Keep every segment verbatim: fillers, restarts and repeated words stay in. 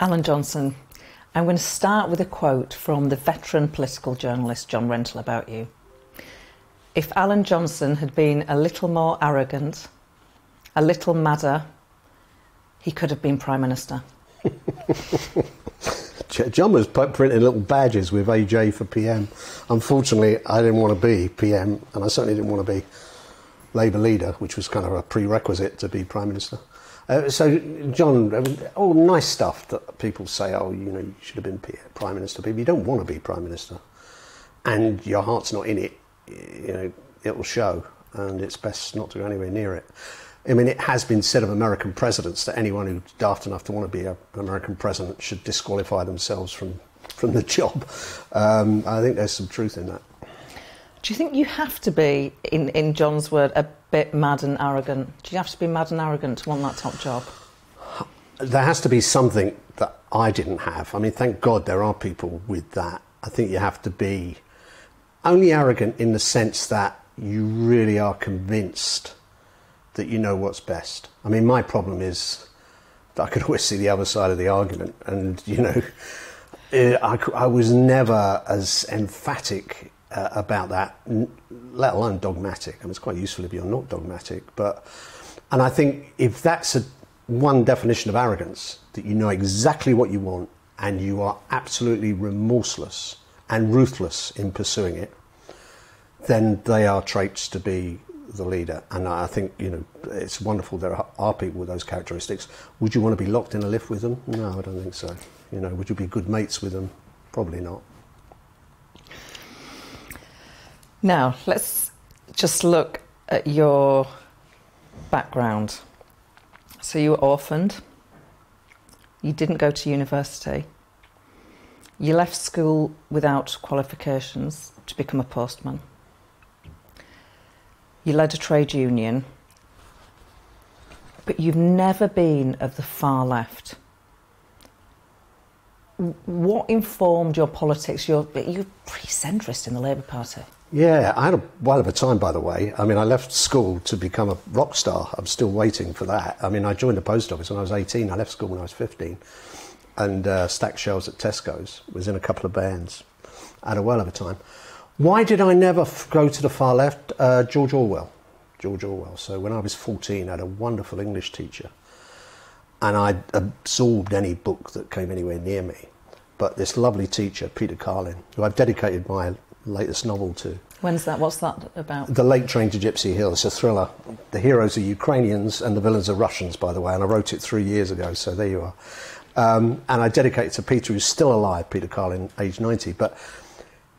Alan Johnson, I'm going to start with a quote from the veteran political journalist John Rentoul about you. If Alan Johnson had been a little more arrogant, a little madder, he could have been Prime Minister. John was printing little badges with A J for P M. Unfortunately, I didn't want to be P M, and I certainly didn't want to be Labour leader, which was kind of a prerequisite to be Prime Minister. Uh, so, John, all nice stuff that people say, oh, you know, you should have been Prime Minister. But if you don't want to be Prime Minister and your heart's not in it, you know, it will show, and it's best not to go anywhere near it. I mean, it has been said of American presidents that anyone who's daft enough to want to be an American president should disqualify themselves from, from the job. Um, I think there's some truth in that. Do you think you have to be, in, in John's word, a bit mad and arrogant? Do you have to be mad and arrogant to want that top job? There has to be something that I didn't have. I mean, thank God there are people with that. I think you have to be only arrogant in the sense that you really are convinced that you know what's best. I mean, my problem is that I could always see the other side of the argument, and, you know, I, I was never as emphatic uh, about that, let alone dogmatic. I mean, it's quite useful if you're not dogmatic, but, and I think if that's a, one definition of arrogance, that you know exactly what you want and you are absolutely remorseless and ruthless in pursuing it, then they are traits to be the leader. And I think, you know, it's wonderful there are people with those characteristics. Would you want to be locked in a lift with them? No, I don't think so. You know, would you be good mates with them? Probably not. Now, let's just look at your background. So you were orphaned. You didn't go to university. You left school without qualifications to become a postman. You led a trade union, but you've never been of the far left. What informed your politics? You're, you're pretty centrist in the Labour Party. Yeah, I had a while of a time, by the way. I mean, I left school to become a rock star. I'm still waiting for that. I mean, I joined the post office when I was eighteen. I left school when I was fifteen and uh, stacked shelves at Tesco's. Was in a couple of bands. I had a while of a time. Why did I never f go to the far left? Uh, George Orwell. George Orwell. So when I was fourteen, I had a wonderful English teacher, and I absorbed any book that came anywhere near me. But this lovely teacher, Peter Carlin, who I've dedicated my latest novel to. When's that? What's that about? The Late Train to Gypsy Hill. It's a thriller. The heroes are Ukrainians and the villains are Russians, by the way, and I wrote it three years ago, so there you are. Um, and I dedicate it to Peter, who's still alive, Peter Carlin, age ninety. But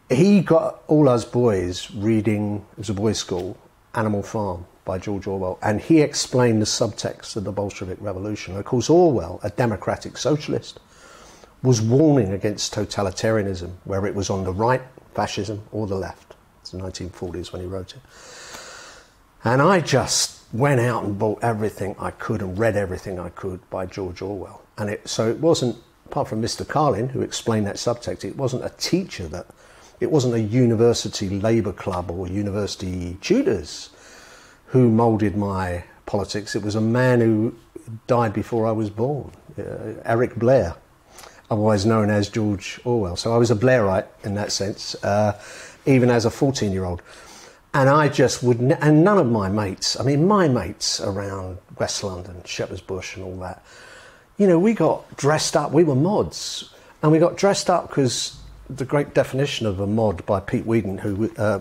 he got all us boys reading, it was a boys' school, Animal Farm by George Orwell, and he explained the subtext of the Bolshevik Revolution. Of course, Orwell, a democratic socialist, was warning against totalitarianism, whether it was on the right, fascism, or the left. It's the nineteen forties when he wrote it. And I just went out and bought everything I could and read everything I could by George Orwell. And it, so it wasn't, apart from Mister Carlin, who explained that subtext, it wasn't a teacher that... It wasn't a university labour club or university tutors who moulded my politics. It was a man who died before I was born, uh, Eric Blair, otherwise known as George Orwell. So I was a Blairite in that sense, uh, even as a fourteen-year-old. And I just would, n and none of my mates, I mean, my mates around West London, Shepherd's Bush and all that, you know, we got dressed up, we were mods, and we got dressed up because the great definition of a mod by Pete Whedon, who, uh,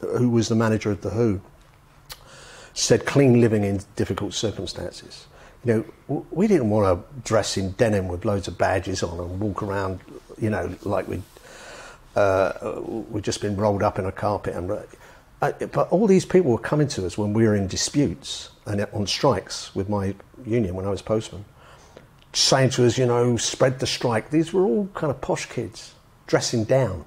who was the manager of The Who, said clean living in difficult circumstances. You know, we didn't want to dress in denim with loads of badges on and walk around, you know, like we'd, uh, we'd just been rolled up in a carpet. And, uh, but all these people were coming to us when we were in disputes and on strikes with my union when I was postman, saying to us, you know, spread the strike. These were all kind of posh kids dressing down.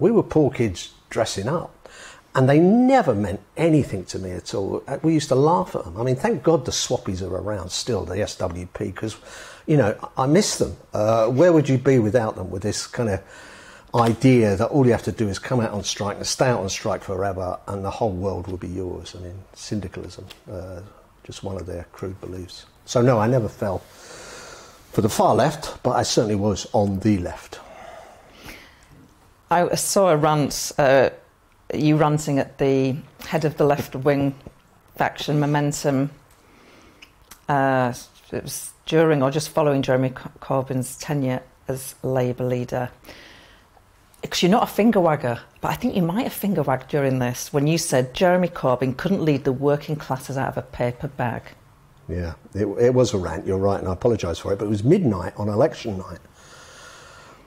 We were poor kids dressing up, and they never meant anything to me at all. We used to laugh at them. I mean, thank God the swappies are around still, the S W P, because, you know, I miss them. Uh, where would you be without them, with this kind of idea that all you have to do is come out on strike and stay out on strike forever and the whole world will be yours? I mean, syndicalism, uh, just one of their crude beliefs. So no, I never fell for the far left, but I certainly was on the left. I saw a rant, uh, you ranting at the head of the left-wing faction, Momentum. Uh, it was during or just following Jeremy Corbyn's tenure as Labour leader. Because you're not a finger-wagger, but I think you might have finger-wagged during this when you said Jeremy Corbyn couldn't lead the working classes out of a paper bag. Yeah, it, it was a rant, you're right, and I apologise for it, but it was midnight on election night.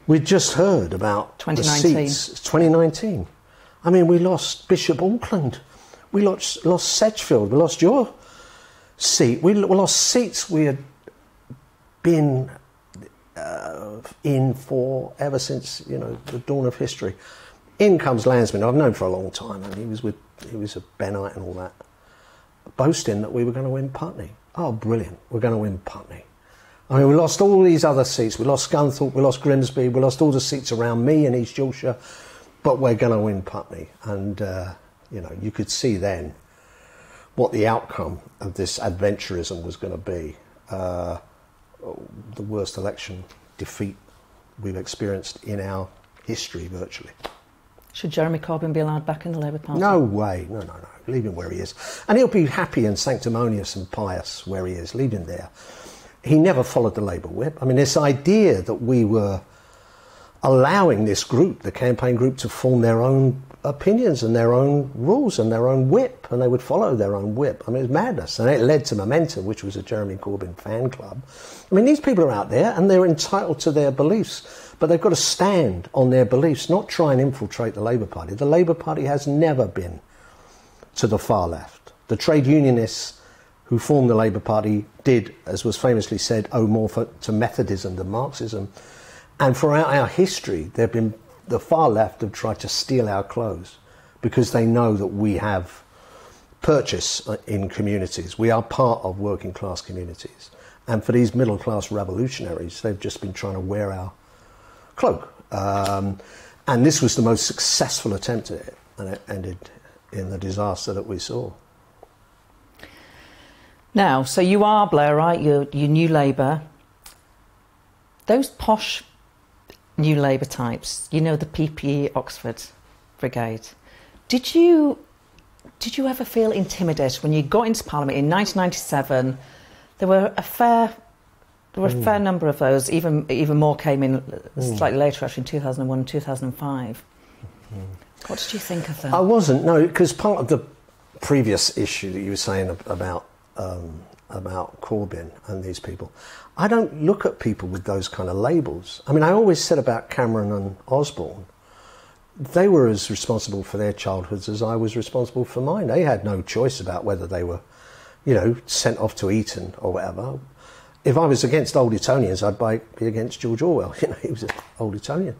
We'd just heard about twenty nineteen. The seats, twenty nineteen. I mean, we lost Bishop Auckland, we lost, lost Sedgefield, we lost your seat, we, we lost seats we had been uh, in for ever since, you know, the dawn of history. In comes Lansman, I've known for a long time, and he was with, he was a Benite and all that, boasting that we were going to win Putney. Oh, brilliant, we're going to win Putney. I mean, we lost all these other seats. We lost Scunthorpe, we lost Grimsby, we lost all the seats around me in East Yorkshire, but we're going to win Putney. And, uh, you know, you could see then what the outcome of this adventurism was going to be. Uh, the worst election defeat we've experienced in our history, virtually. Should Jeremy Corbyn be allowed back in the Labour Party? No way. No, no, no. Leave him where he is. And he'll be happy and sanctimonious and pious where he is. Leave him there. He never followed the Labour whip. I mean, this idea that we were allowing this group, the campaign group, to form their own opinions and their own rules and their own whip, and they would follow their own whip. I mean, it was madness. And it led to Momentum, which was a Jeremy Corbyn fan club. I mean, these people are out there and they're entitled to their beliefs, but they've got to stand on their beliefs, not try and infiltrate the Labour Party. The Labour Party has never been to the far left. The trade unionists who formed the Labour Party did, as was famously said, owe more for, to Methodism than Marxism. And throughout our history, there have been the far left have tried to steal our clothes because they know that we have purchase in communities. We are part of working class communities. And for these middle class revolutionaries, they've just been trying to wear our cloak. Um, and this was the most successful attempt at it, and it ended in the disaster that we saw. Now, so you are Blair, right? You're, you're New Labour. Those posh New Labour types, you know, the P P E Oxford Brigade. Did you, did you ever feel intimidated when you got into Parliament in nineteen ninety-seven? There were a fair, there were mm. a fair number of those. Even even more came in mm. slightly later, actually, in two thousand one and two thousand five. Mm. What did you think of them? I wasn't, no, because part of the previous issue that you were saying about. Um, about Corbyn and these people. I don't look at people with those kind of labels. I mean, I always said about Cameron and Osborne, they were as responsible for their childhoods as I was responsible for mine. They had no choice about whether they were, you know, sent off to Eton or whatever. If I was against old Etonians, I'd be against George Orwell. You know, he was an old Etonian.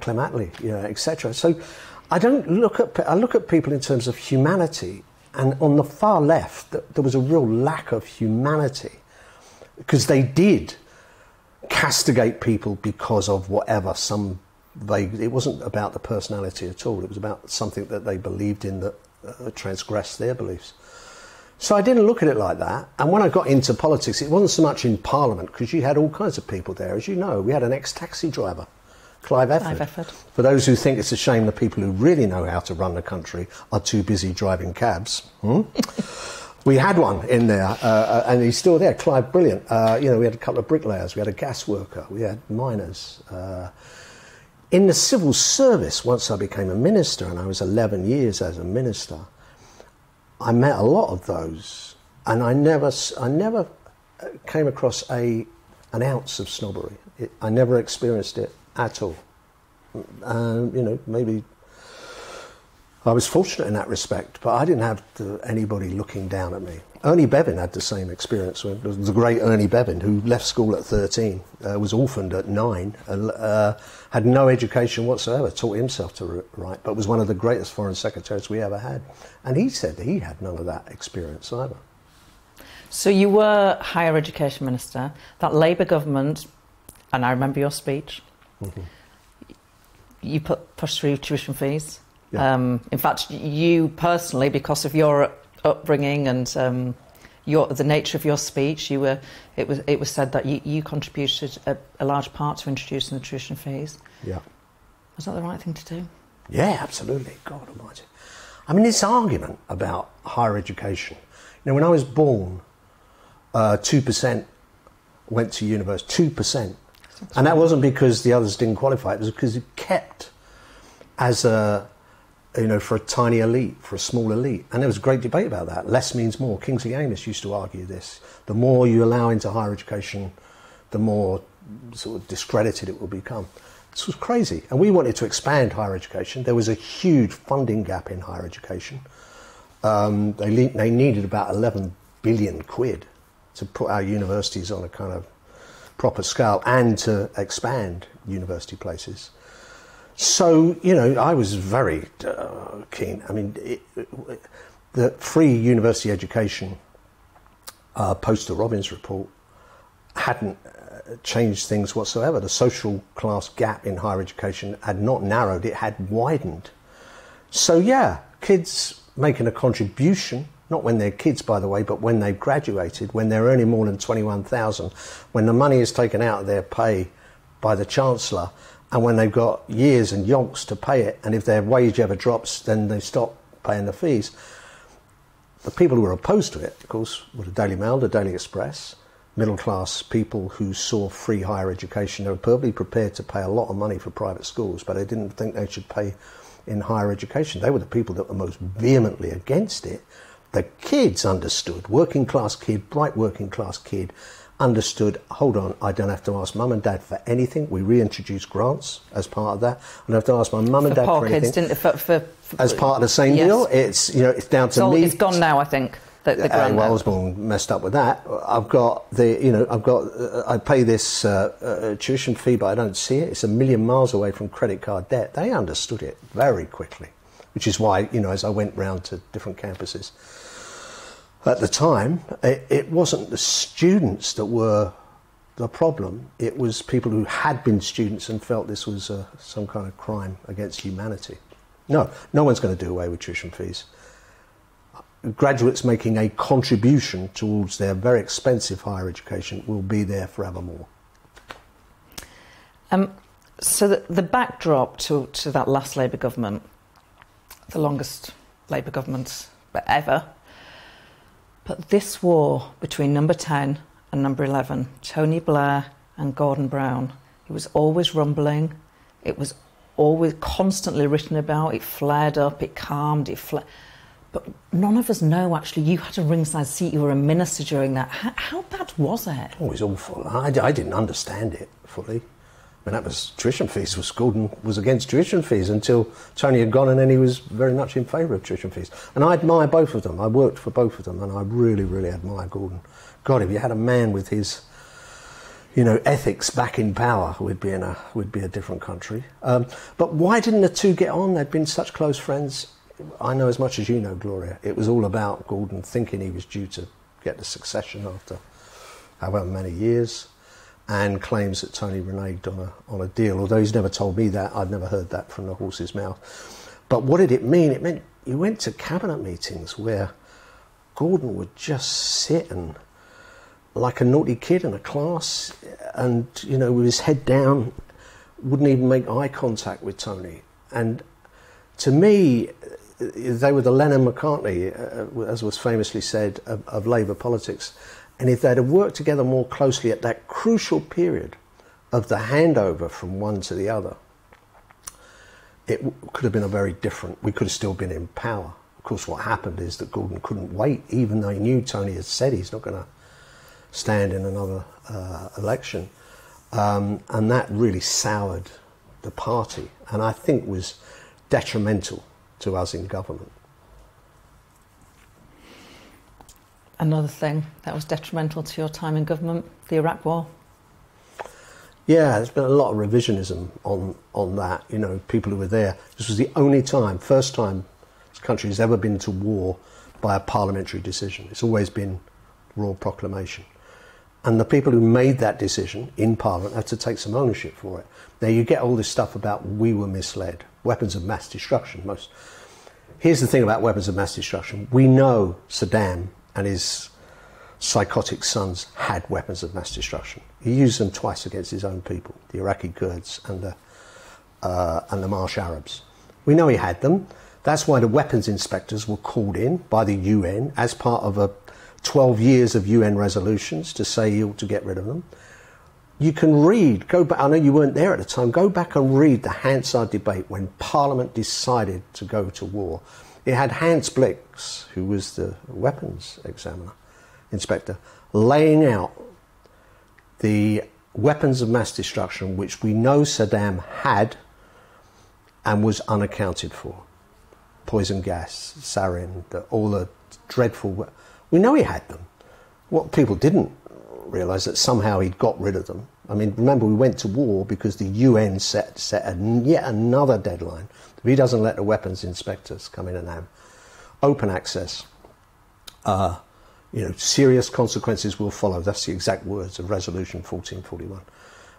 Clem Attlee, you know, et cetera. So I don't look at... I look at people in terms of humanity. And on the far left, there was a real lack of humanity because they did castigate people because of whatever, some vague... It wasn't about the personality at all. It was about something that they believed in that uh, transgressed their beliefs. So I didn't look at it like that. And when I got into politics, it wasn't so much in Parliament because you had all kinds of people there. As you know, we had an ex-taxi driver, Clive Efford. Clive Efford. For those who think it's a shame the people who really know how to run the country are too busy driving cabs. Hmm? We had one in there, uh, and he's still there. Clive, brilliant. Uh, you know, we had a couple of bricklayers, we had a gas worker, we had miners. Uh, in the civil service, once I became a minister, and I was eleven years as a minister, I met a lot of those, and I never, I never came across a, an ounce of snobbery. It, I never experienced it. At all. Um, you know, maybe I was fortunate in that respect, but I didn't have the, anybody looking down at me. Ernie Bevin had the same experience. The great Ernie Bevin, who left school at thirteen, uh, was orphaned at nine, and, uh, had no education whatsoever, taught himself to write, but was one of the greatest foreign secretaries we ever had. And he said that he had none of that experience either. So you were Higher Education Minister. That Labour government, and I remember your speech, Mm-hmm. you put, pushed through tuition fees. Yeah. Um, in fact, you personally, because of your upbringing and um, your, the nature of your speech. You were, it was, it was said that you, you contributed a, a large part to introducing the tuition fees. Yeah. Was that the right thing to do? Yeah, absolutely. God almighty. I mean, this argument about higher education. You know, when I was born, uh, two percent went to university, two percent. And that wasn't because the others didn't qualify. It was because it kept as a, you know, for a tiny elite, for a small elite. And there was a great debate about that. Less means more. Kingsley Amis used to argue this. The more you allow into higher education, the more sort of discredited it will become. This was crazy. And we wanted to expand higher education. There was a huge funding gap in higher education. Um, they, le they needed about eleven billion quid to put our universities on a kind of proper scale and to expand university places. So, you know, I was very uh, keen. I mean, it, it, the free university education uh, post the Robbins report hadn't uh, changed things whatsoever. The social class gap in higher education had not narrowed, it had widened. So, yeah, kids making a contribution, not when they're kids, by the way, but when they've graduated, when they're earning more than twenty-one thousand, when the money is taken out of their pay by the Chancellor, and when they've got years and yonks to pay it, and if their wage ever drops, then they stop paying the fees. The people who were opposed to it, of course, were the Daily Mail, the Daily Express, middle-class people who saw free higher education. They were perfectly prepared to pay a lot of money for private schools, but they didn't think they should pay in higher education. They were the people that were most vehemently against it. The kids understood, working-class kid, bright working-class kid, understood, hold on, I don't have to ask mum and dad for anything. We reintroduced grants as part of that. I don't have to ask my mum and dad for anything. Kids, didn't, for, for, for As part of the same yes. deal, it's, you know, it's down to so me. It's gone now, I think. The, the and Wellsbourne messed up with that. I've got the, you know, I've got, uh, I pay this uh, uh, tuition fee, but I don't see it. It's a million miles away from credit card debt. They understood it very quickly, which is why, you know, as I went round to different campuses at the time, it, it wasn't the students that were the problem. It was people who had been students and felt this was uh, some kind of crime against humanity. No, no one's going to do away with tuition fees. Graduates making a contribution towards their very expensive higher education will be there forevermore. Um, so the, the backdrop to, to that last Labour government, the longest Labour government ever, but this war between number ten and number eleven, Tony Blair and Gordon Brown, it was always rumbling, it was always constantly written about, it flared up, it calmed, it flared. But none of us know, actually, you had a ringside seat, you were a minister during that. How, how bad was it? Oh, it was awful. I, I didn't understand it fully. I mean, that was tuition fees. Was Gordon was against tuition fees until Tony had gone, and then he was very much in favour of tuition fees. And I admire both of them. I worked for both of them, and I really, really admire Gordon. God, if you had a man with his, you know, ethics back in power, we'd be in a we'd be a different country. Um, but why didn't the two get on? They'd been such close friends. I know as much as you know, Gloria. It was all about Gordon thinking he was due to get the succession after however many years, and claims that Tony reneged on a, on a deal. Although he's never told me that. I've never heard that from the horse's mouth. But what did it mean? It meant you went to cabinet meetings where Gordon would just sit and, like a naughty kid in a class, and, you know, with his head down, wouldn't even make eye contact with Tony. And to me, they were the Lennon-McCartney, uh, as was famously said, of, of Labour politics. And if they'd have worked together more closely at that crucial period of the handover from one to the other, it w could have been a very different... We could have still been in power. Of course, what happened is that Gordon couldn't wait, even though he knew Tony had said he's not going to stand in another uh, election. Um, and that really soured the party, and I think was detrimental to us in government. Another thing that was detrimental to your time in government, the Iraq War. Yeah, there's been a lot of revisionism on, on that, you know, people who were there. This was the only time, first time this country has ever been to war by a parliamentary decision. It's always been royal proclamation. And the people who made that decision in Parliament had to take some ownership for it. Now, you get all this stuff about we were misled, weapons of mass destruction. Most. Here's the thing about weapons of mass destruction. We know Saddam and his psychotic sons had weapons of mass destruction. He used them twice against his own people, the Iraqi Kurds and the, uh, and the Marsh Arabs. We know he had them. That's why the weapons inspectors were called in by the U N as part of a twelve years of U N resolutions to say he ought to get rid of them. You can read, go back, I know you weren't there at the time, go back and read the Hansard debate when Parliament decided to go to war. It had Hans Blix, who was the weapons examiner, inspector, laying out the weapons of mass destruction which we know Saddam had and was unaccounted for. Poison gas, sarin, the, all the dreadful... We know he had them. What people didn't realise that somehow he'd got rid of them. I mean, remember, we went to war because the U N set, set a, yet another deadline. If he doesn't let the weapons inspectors come in and have open access, uh, you know, serious consequences will follow. That's the exact words of Resolution fourteen forty-one.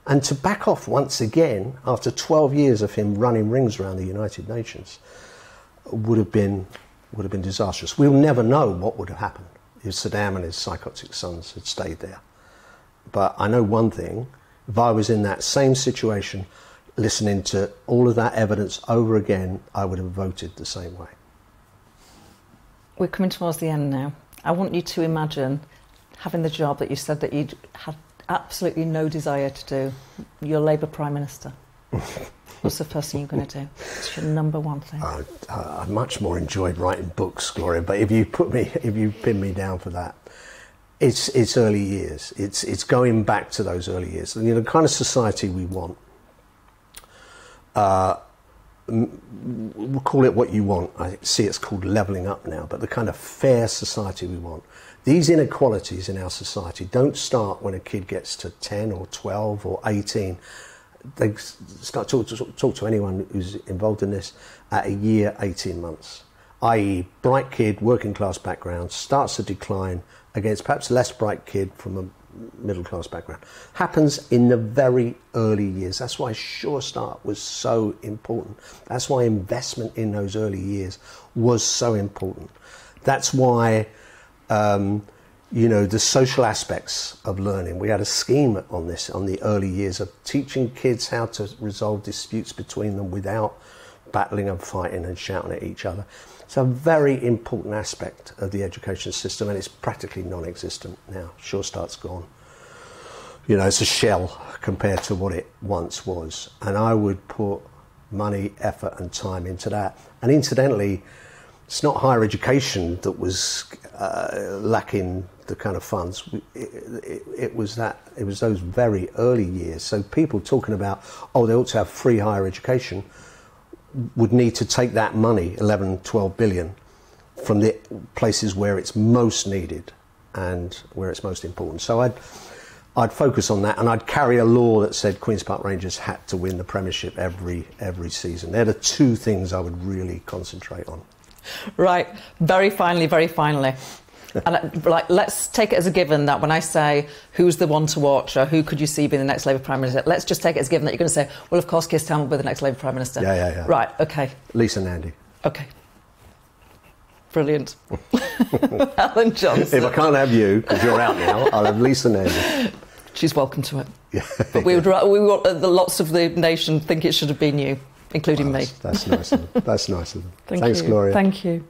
And to back off once again, after twelve years of him running rings around the United Nations, would have been, would have been disastrous. We'll never know what would have happened if Saddam and his psychotic sons had stayed there. But I know one thing, if I was in that same situation, listening to all of that evidence over again, I would have voted the same way. We're coming towards the end now. I want you to imagine having the job that you said that you'd had absolutely no desire to do. You're Labour Prime Minister. What's the first thing you're going to do? It's your number one thing. I, I much more enjoyed writing books, Gloria, but if you put me, if you pin me down for that, It's, it's early years. It's, it's going back to those early years. You know, the kind of society we want. Uh, we'll call it what you want. I see it's called levelling up now, but the kind of fair society we want. These inequalities in our society don't start when a kid gets to ten or twelve or eighteen. They start talk to, talk to anyone who's involved in this at a year, eighteen months. that is, bright kid, working class background, starts to decline against perhaps less bright kid from a middle class background. Happens in the very early years. That's why Sure Start was so important. That's why investment in those early years was so important. That's why, um, you know, the social aspects of learning. We had a scheme on this, on the early years of teaching kids how to resolve disputes between them without battling and fighting and shouting at each other. It's a very important aspect of the education system, and it's practically non-existent now. Sure Start's gone. You know, it's a shell compared to what it once was. And I would put money, effort and time into that. And incidentally, it's not higher education that was uh, lacking the kind of funds. It, it, it was that, it was those very early years. So people talking about, oh, they ought to have free higher education, would need to take that money, eleven, twelve billion, from the places where it's most needed and where it's most important. So I'd, I'd focus on that, and I'd carry a law that said Queen's Park Rangers had to win the Premiership every, every season. They're the two things I would really concentrate on. Right. Very finally, very finally. And like, let's take it as a given that when I say who's the one to watch or who could you see being the next Labour Prime Minister, let's just take it as a given that you're going to say, well, of course, Keir Starmer will be the next Labour Prime Minister. Yeah, yeah, yeah. Right, OK. Lisa Nandy. OK. Brilliant. Alan Johnson. If I can't have you, because you're out now, I'll have Lisa Nandy. She's welcome to it. Yeah. But we would, we would, the lots of the nation think it should have been you, including well, that's, me. That's nice of them. That's nice of them. Thank Thanks, you. Gloria. Thank you.